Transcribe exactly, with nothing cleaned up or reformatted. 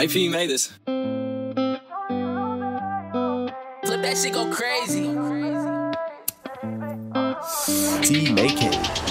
Like, he made this. Flip that shit, go crazy. T make it.